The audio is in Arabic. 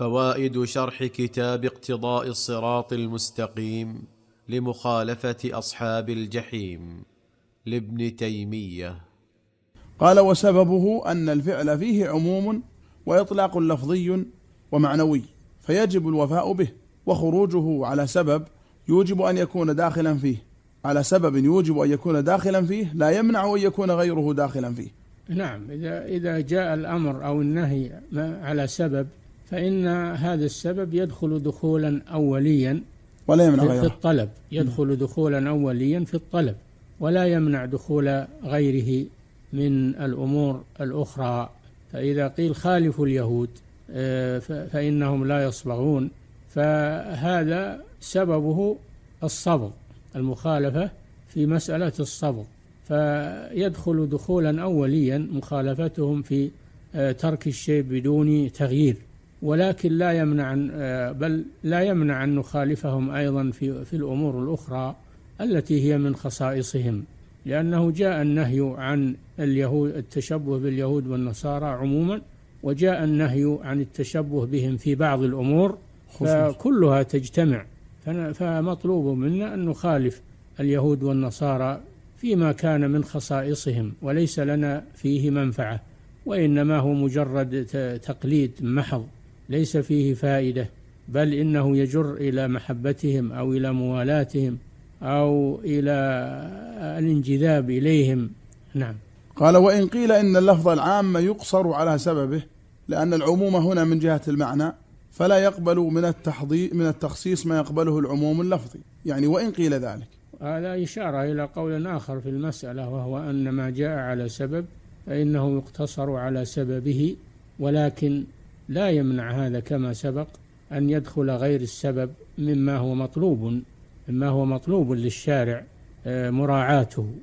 فوائد شرح كتاب اقتضاء الصراط المستقيم لمخالفة أصحاب الجحيم لابن تيمية. قال: وسببه أن الفعل فيه عموم وإطلاق لفظي ومعنوي، فيجب الوفاء به، وخروجه على سبب يوجب أن يكون داخلا فيه، على سبب يوجب أن يكون داخلا فيه لا يمنع أن يكون غيره داخلا فيه. نعم، إذا جاء الأمر أو النهي على سبب فإن هذا السبب يدخل دخولا أوليا ولا يمنع غيره في الطلب، يدخل دخولا أوليا في الطلب ولا يمنع دخول غيره من الأمور الأخرى. فإذا قيل خالف اليهود فإنهم لا يصبغون، فهذا سببه الصبغ، المخالفة في مسألة الصبغ، فيدخل دخولا أوليا مخالفتهم في ترك الشيء بدون تغيير، ولكن لا يمنع أن نخالفهم أيضا في الأمور الأخرى التي هي من خصائصهم، لأنه جاء النهي عن اليهود التشبه باليهود والنصارى عموما، وجاء النهي عن التشبه بهم في بعض الأمور، فكلها تجتمع، فمطلوب منا أن نخالف اليهود والنصارى فيما كان من خصائصهم وليس لنا فيه منفعة، وإنما هو مجرد تقليد محض ليس فيه فائدة، بل إنه يجر إلى محبتهم أو إلى موالاتهم أو إلى الانجذاب إليهم. نعم. قال: وإن قيل إن اللفظ العام يقصر على سببه لأن العموم هنا من جهة المعنى، فلا يقبل من التخصيص ما يقبله العموم اللفظي، يعني وإن قيل ذلك. هذا إشارة إلى قول آخر في المسألة، وهو أن ما جاء على سبب فإنه يقتصر على سببه، ولكن لا يمنع هذا كما سبق أن يدخل غير السبب مما هو مطلوب للشارع مراعاته.